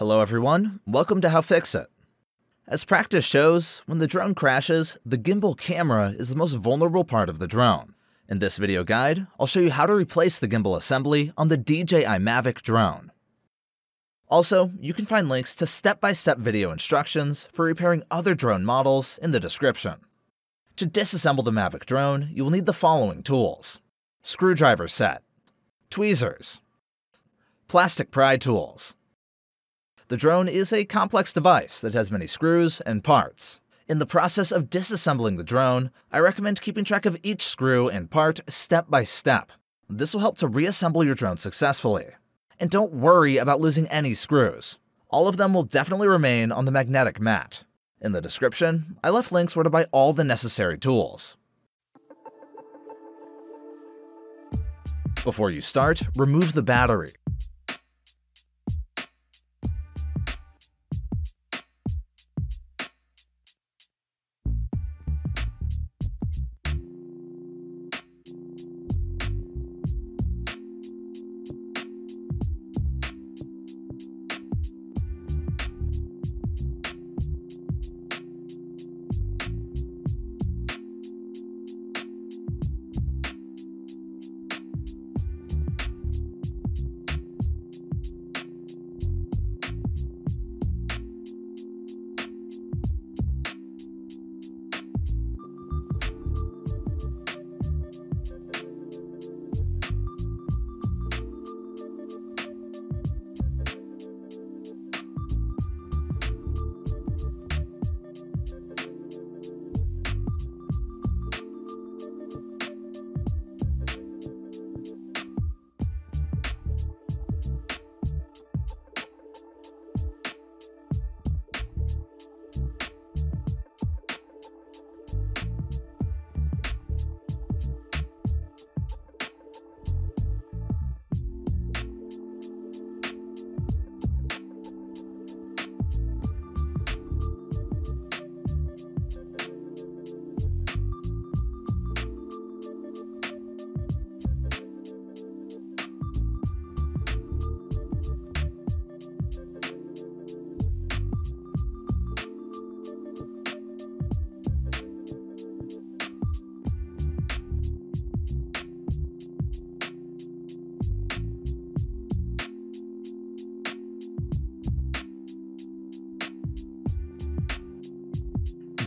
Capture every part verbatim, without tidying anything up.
Hello everyone, welcome to HowFixit. As practice shows, when the drone crashes, the gimbal camera is the most vulnerable part of the drone. In this video guide, I'll show you how to replace the gimbal assembly on the D J I Mavic drone. Also, you can find links to step-by-step video instructions for repairing other drone models in the description. To disassemble the Mavic drone, you will need the following tools: screwdriver set, tweezers, plastic pry tools. The drone is a complex device that has many screws and parts. In the process of disassembling the drone, I recommend keeping track of each screw and part step by step. This will help to reassemble your drone successfully. And don't worry about losing any screws. All of them will definitely remain on the magnetic mat. In the description, I left links where to buy all the necessary tools. Before you start, remove the battery.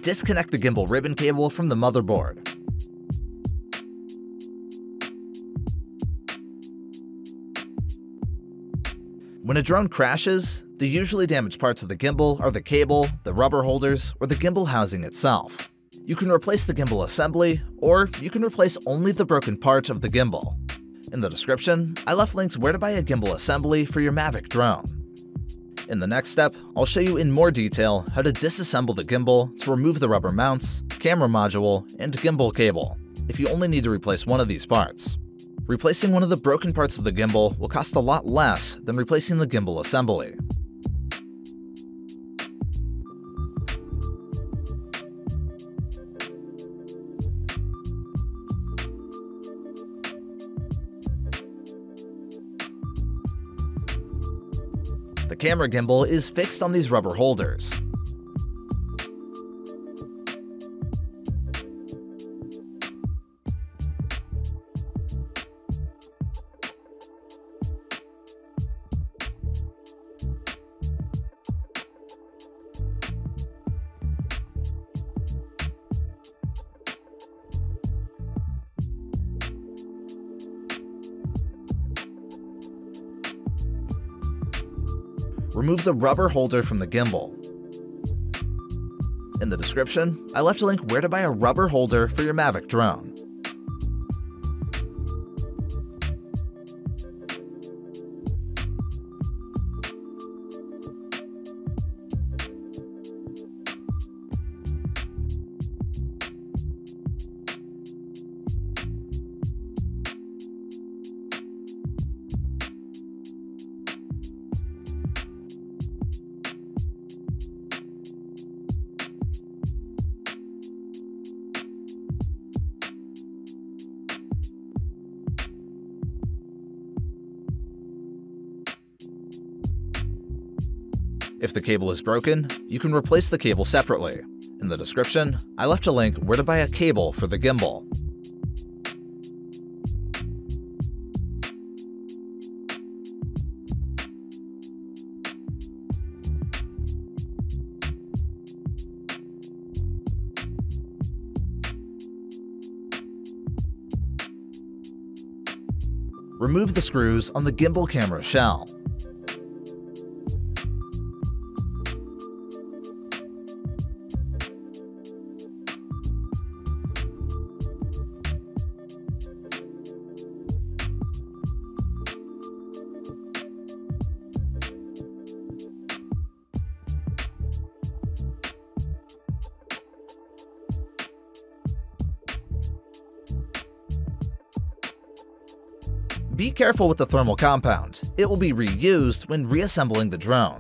Disconnect the gimbal ribbon cable from the motherboard. When a drone crashes, the usually damaged parts of the gimbal are the cable, the rubber holders, or the gimbal housing itself. You can replace the gimbal assembly, or you can replace only the broken part of the gimbal. In the description, I left links where to buy a gimbal assembly for your Mavic drone. In the next step, I'll show you in more detail how to disassemble the gimbal to remove the rubber mounts, camera module, and gimbal cable, if you only need to replace one of these parts. Replacing one of the broken parts of the gimbal will cost a lot less than replacing the gimbal assembly. The camera gimbal is fixed on these rubber holders. Remove the rubber holder from the gimbal. In the description, I left a link where to buy a rubber holder for your Mavic drone. If the cable is broken, you can replace the cable separately. In the description, I left a link where to buy a cable for the gimbal. Remove the screws on the gimbal camera shell. Be careful with the thermal compound. It will be reused when reassembling the drone.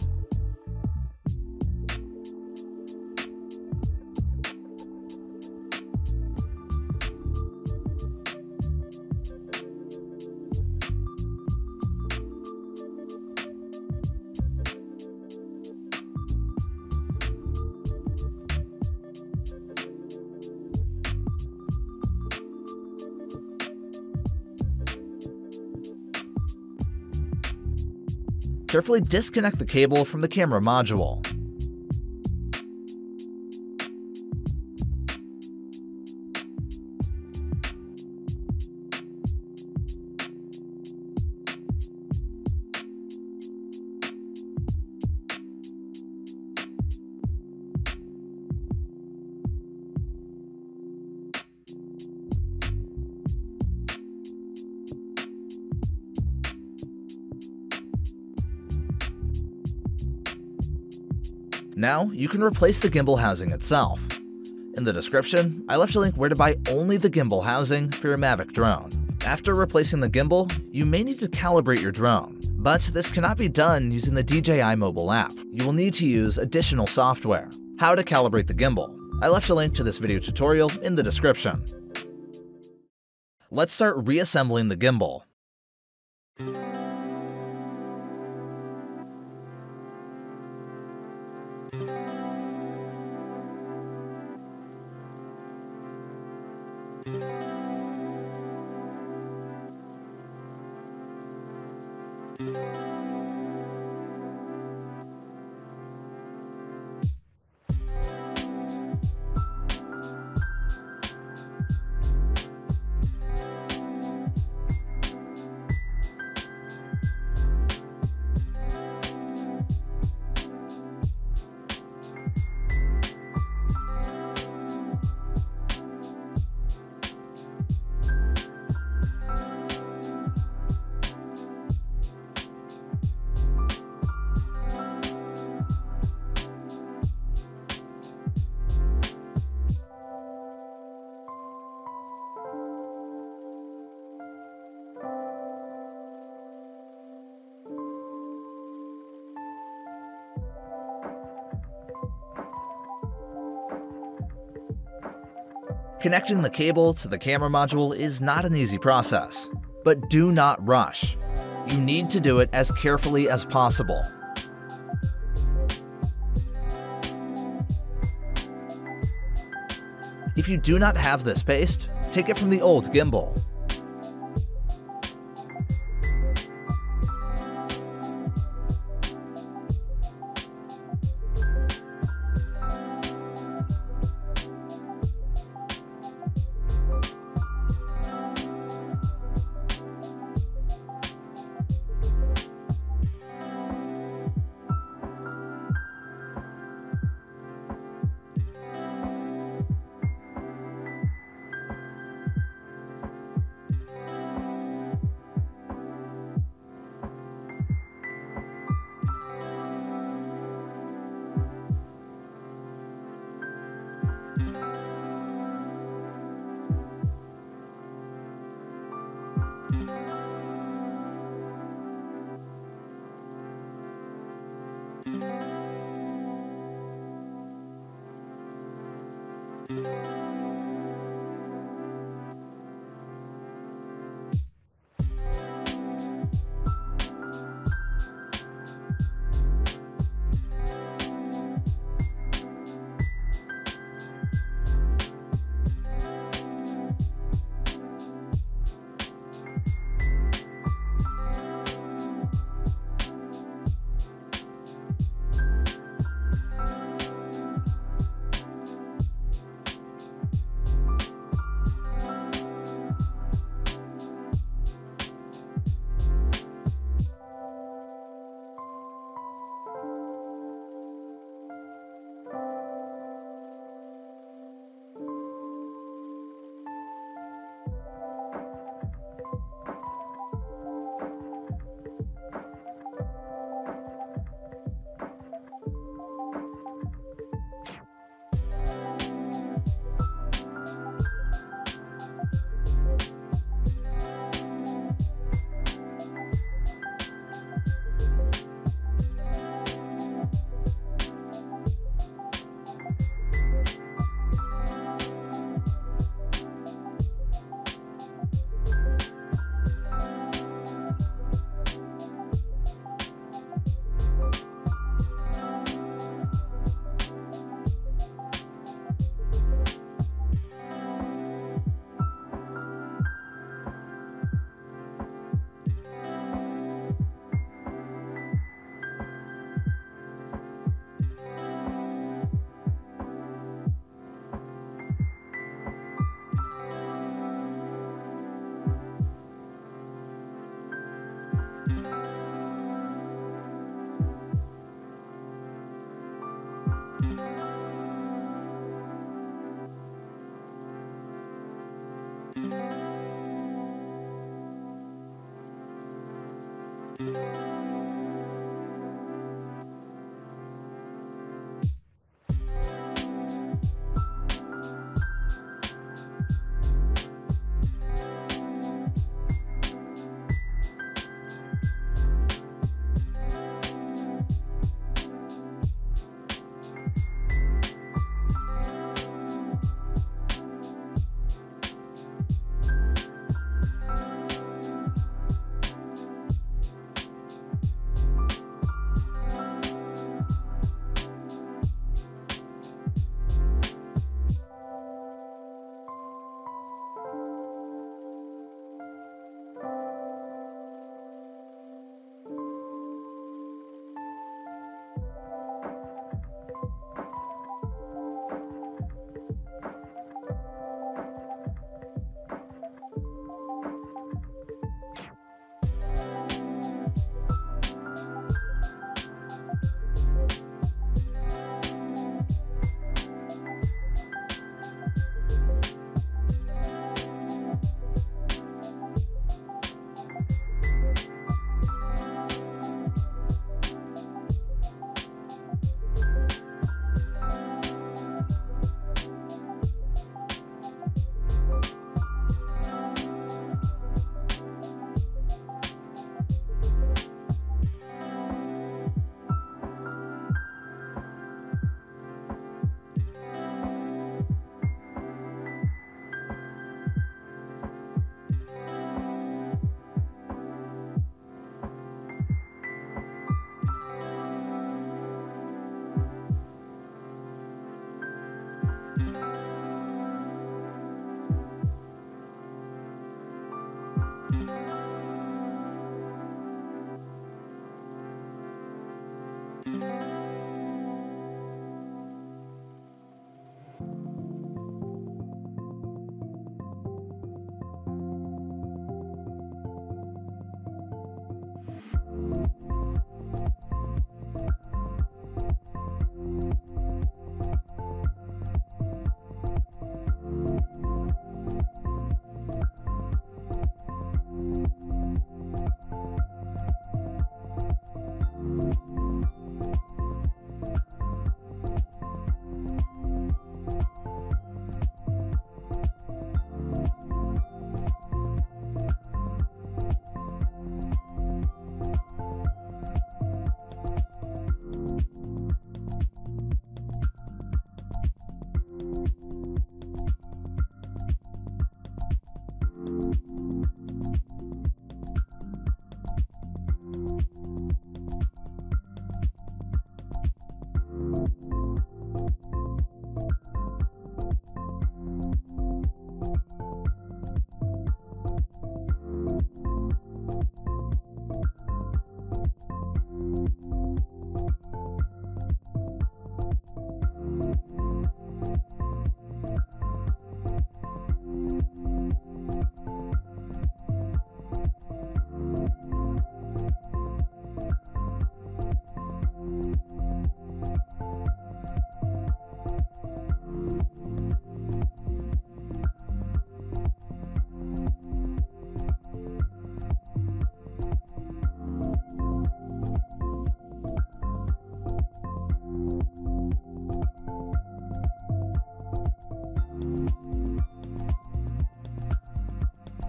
Carefully disconnect the cable from the camera module. Now, you can replace the gimbal housing itself. In the description, I left a link where to buy only the gimbal housing for your Mavic drone. After replacing the gimbal, you may need to calibrate your drone, but this cannot be done using the D J I mobile app. You will need to use additional software. How to calibrate the gimbal? I left a link to this video tutorial in the description. Let's start reassembling the gimbal. Connecting the cable to the camera module is not an easy process, but do not rush. You need to do it as carefully as possible. If you do not have this paste, take it from the old gimbal.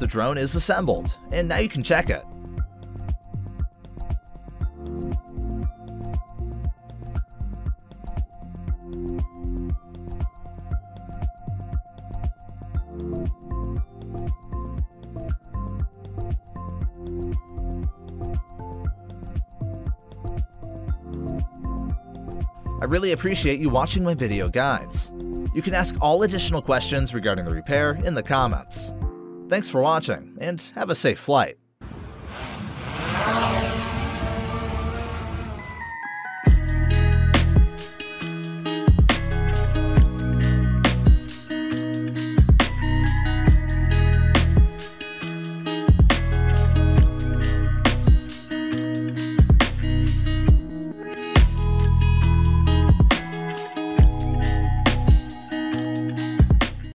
The drone is assembled, and now you can check it. I really appreciate you watching my video guides. You can ask all additional questions regarding the repair in the comments. Thanks for watching, and have a safe flight.